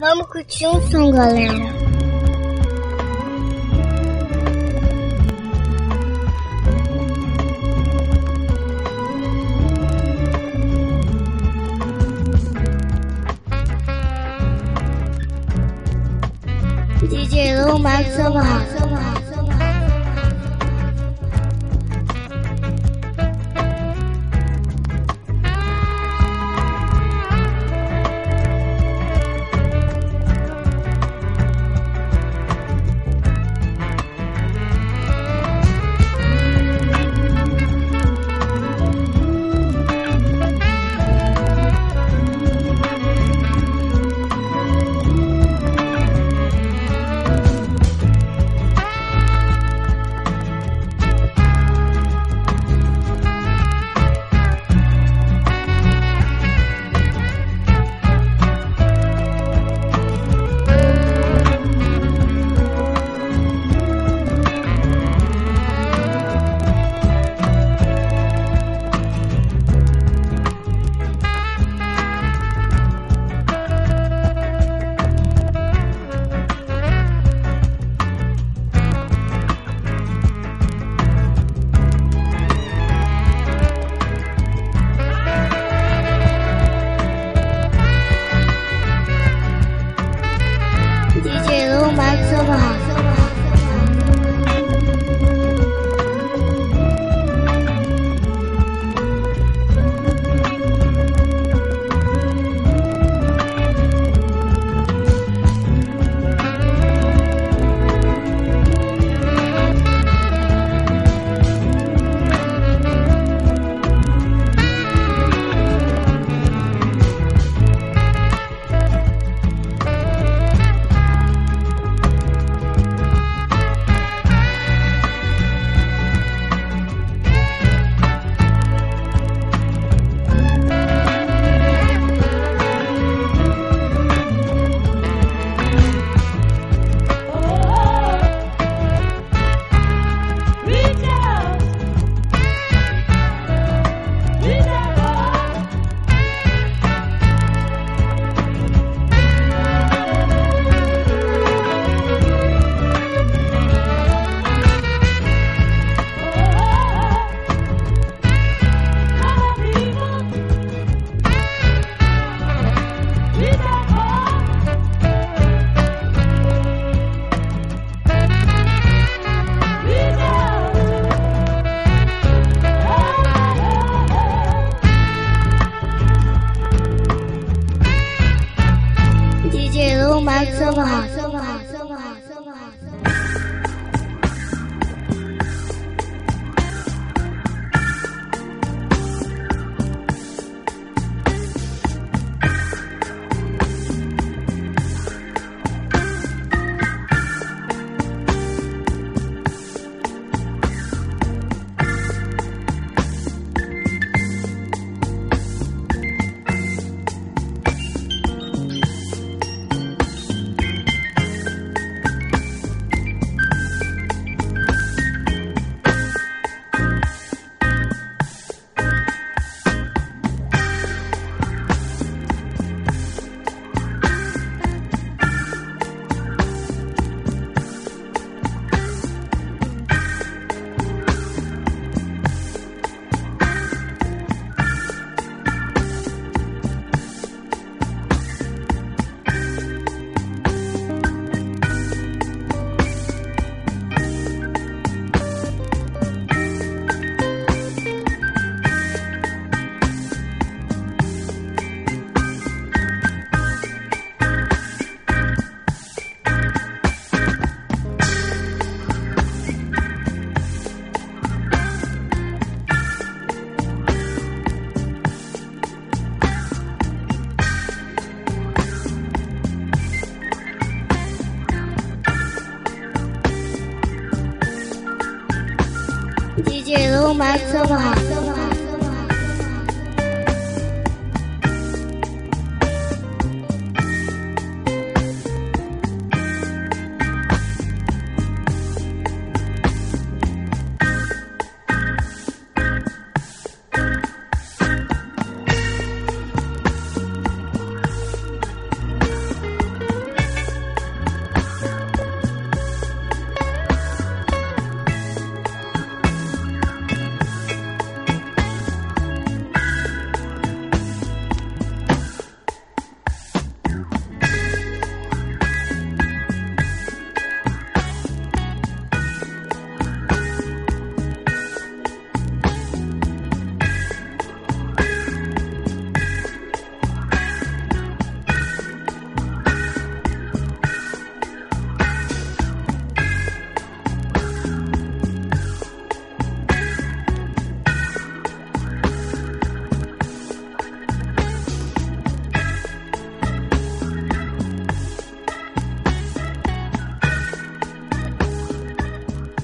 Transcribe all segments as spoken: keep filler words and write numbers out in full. Vamos curtir um som, galera. D J Lou Macumba. D J Lou Macumba.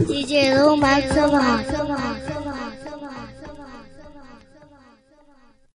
D J Lou Macumba.